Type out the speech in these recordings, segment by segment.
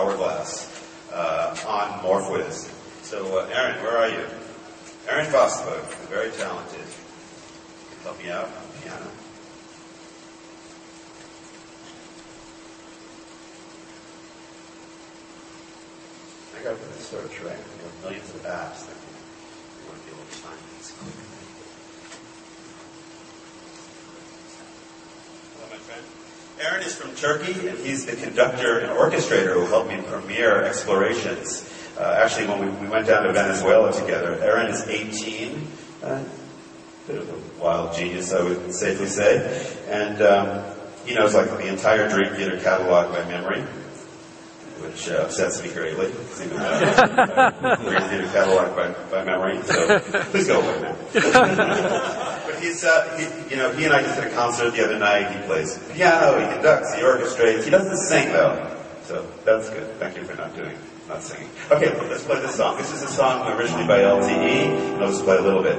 Hourglass on MorphWiz. So Eren, where are you? Eren Başbuğ, very talented. Help me out on the piano. I got to put in search, right? We have millions of apps that we want to be able to find these quickly. Hello, my friend. Eren is from Turkey, and he's the conductor and orchestrator who helped me premiere Explorations. Actually, when we went down to Venezuela together, Eren is 18, bit of a wild genius, I would safely say, and he knows like the entire Dream Theater catalog by memory, which upsets me greatly, because even though Dream Theater catalog by memory, so please go away now. But he's, he and I just did a concert the other night. He plays piano, he conducts, he orchestrates. He doesn't sing though, so that's good. Thank you for not singing. Okay, well, let's play this song. This is a song originally by LTE, and I'll just play a little bit.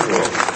Beautiful.